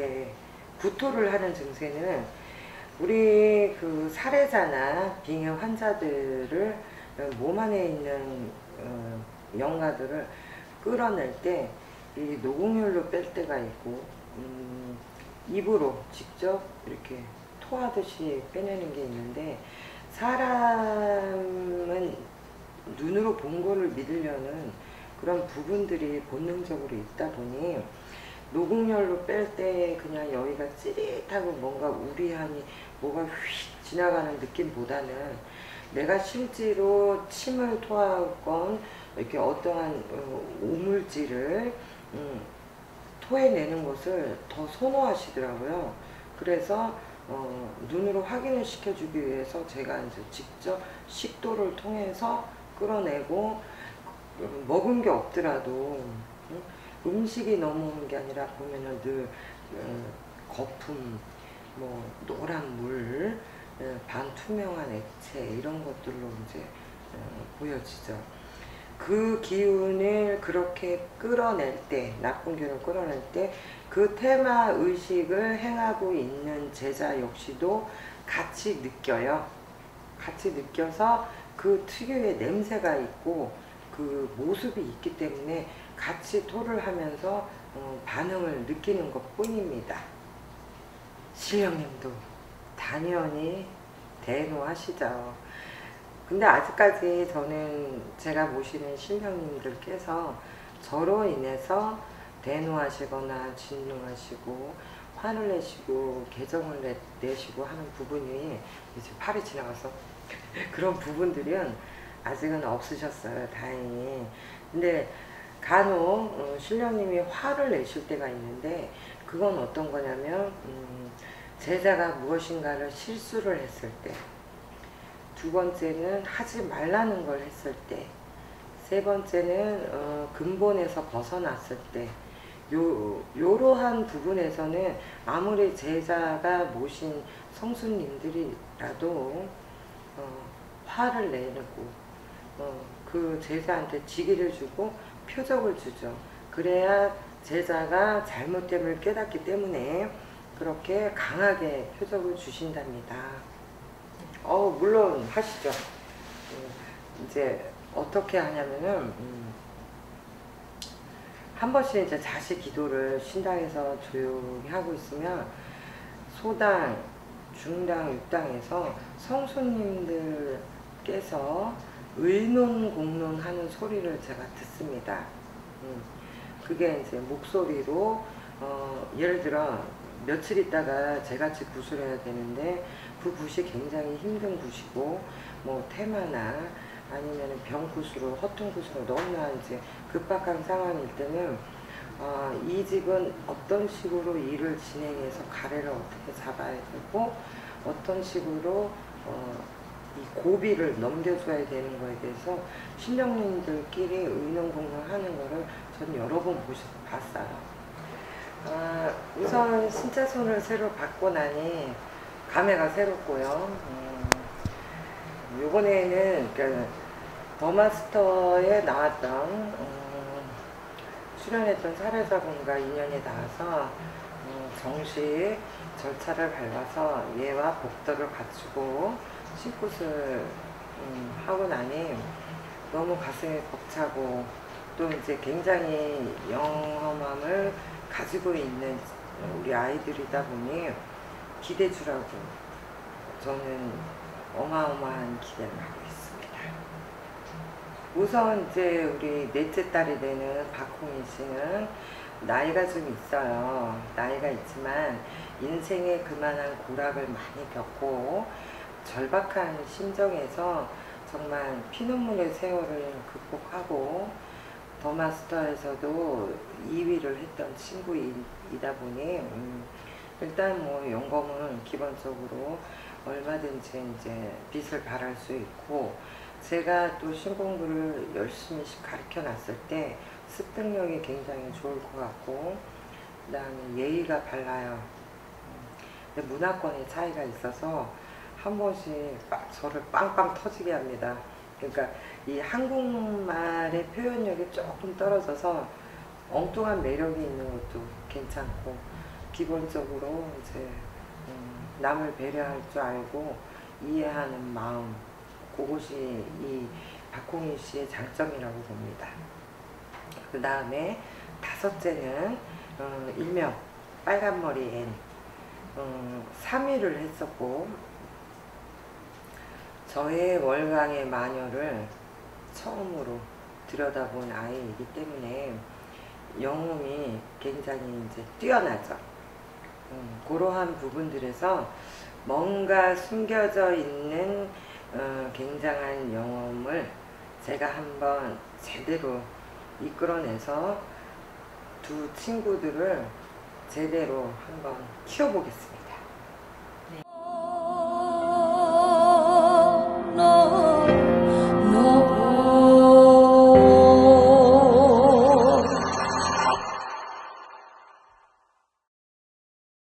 증세, 구토를 하는 증세는 우리 그 살해자나 빙해 환자들을 몸 안에 있는 영가들을 끌어낼 때 이 노공혈로 뺄 때가 있고 입으로 직접 이렇게 토하듯이 빼내는 게 있는데, 사람은 눈으로 본 거를 믿으려는 그런 부분들이 본능적으로 있다 보니 노공열로 뺄 때 그냥 여기가 찌릿하고 뭔가 우리함이 뭐가 휙 지나가는 느낌보다는 내가 실제로 침을 토하건 이렇게 어떠한 오물질을 토해내는 것을 더 선호하시더라고요. 그래서 눈으로 확인을 시켜주기 위해서 제가 이제 직접 식도를 통해서 끌어내고, 먹은 게 없더라도 음식이 넘어오는 게 아니라 보면은 늘 거품, 뭐 노란 물, 반투명한 액체 이런 것들로 이제 보여지죠. 그 기운을 그렇게 끌어낼 때, 나쁜 기운을 끌어낼 때 그 테마 의식을 행하고 있는 제자 역시도 같이 느껴요. 같이 느껴서 그 특유의 냄새가 있고 그 모습이 있기 때문에 같이 토를 하면서 반응을 느끼는 것 뿐입니다. 신령님도 당연히 대노하시죠. 근데 아직까지 저는 제가 모시는 신령님들께서 저로 인해서 대노하시거나 진노하시고 화를 내시고 계정을 내시고 하는 부분이 이제 팔이 지나가서 그런 부분들은 아직은 없으셨어요, 다행히. 근데 간혹 신령님이 화를 내실 때가 있는데, 그건 어떤 거냐면 제자가 무엇인가를 실수를 했을 때, 두 번째는 하지 말라는 걸 했을 때, 세 번째는 근본에서 벗어났을 때, 요러한 부분에서는 아무리 제자가 모신 성수님들이라도 화를 내고 그 제자한테 직의를 주고 표적을 주죠. 그래야 제자가 잘못됨을 깨닫기 때문에 그렇게 강하게 표적을 주신답니다. 물론 하시죠. 이제 어떻게 하냐면은 한 번씩 이제 자식 기도를 신당에서 조용히 하고 있으면 소당, 중당, 육당에서 성수님들께서 의논, 공론하는 소리를 제가 듣습니다. 그게 이제 목소리로 예를 들어 며칠 있다가 제같이 구술해야 되는데 그 굿이 굉장히 힘든 굿이고 뭐 테마나 아니면 병굿으로 허튼 굿으로 너무나 이제 급박한 상황일 때는 이 집은 어떤 식으로 일을 진행해서 가래를 어떻게 잡아야 되고 어떤 식으로 이 고비를 넘겨줘야 되는 거에 대해서 신령님들끼리 의논공론하는 거를 전 여러 번 봤어요. 우선 신자손을 새로 받고 나니 감회가 새롭고요. 요번에는 그러니까 더마스터에 나왔던 출연했던 살해자분과 인연이 닿아서 정식 절차를 밟아서 예와 복도를 갖추고 신굿을 하고 나니 너무 가슴이 벅차고, 또 이제 굉장히 영험함을 가지고 있는 우리 아이들이다 보니 기대주라고 저는 어마어마한 기대를 하고 있습니다. 우선 이제 우리 넷째 딸이 되는 박홍희 씨는 나이가 좀 있어요. 나이가 있지만 인생에 그만한 고락을 많이 겪고 절박한 심정에서 정말 피눈물의 세월을 극복하고 더마스터에서도 2위를 했던 친구이다 보니 일단 뭐 연금은 기본적으로 얼마든지 이제 빚을 발할 수 있고, 제가 또 신공부를 열심히 가르쳐 놨을 때 습득력이 굉장히 좋을 것 같고, 그 다음에 예의가 발라요. 근데 문화권의 차이가 있어서 한 번씩 저를 빵빵 터지게 합니다. 그러니까 이 한국말의 표현력이 조금 떨어져서 엉뚱한 매력이 있는 것도 괜찮고 기본적으로 이제 남을 배려할 줄 알고 이해하는 마음, 그것이 이 박홍일 씨의 장점이라고 봅니다. 그 다음에 다섯째는 일명 빨간머리 앤 3위를 했었고, 저의 월광의 마녀를 처음으로 들여다본 아이이기 때문에 영혼이 굉장히 이제 뛰어나죠. 그러한 부분들에서 뭔가 숨겨져 있는 굉장한 영험을 제가 한번 제대로 이끌어내서 두 친구들을 제대로 한번 키워보겠습니다.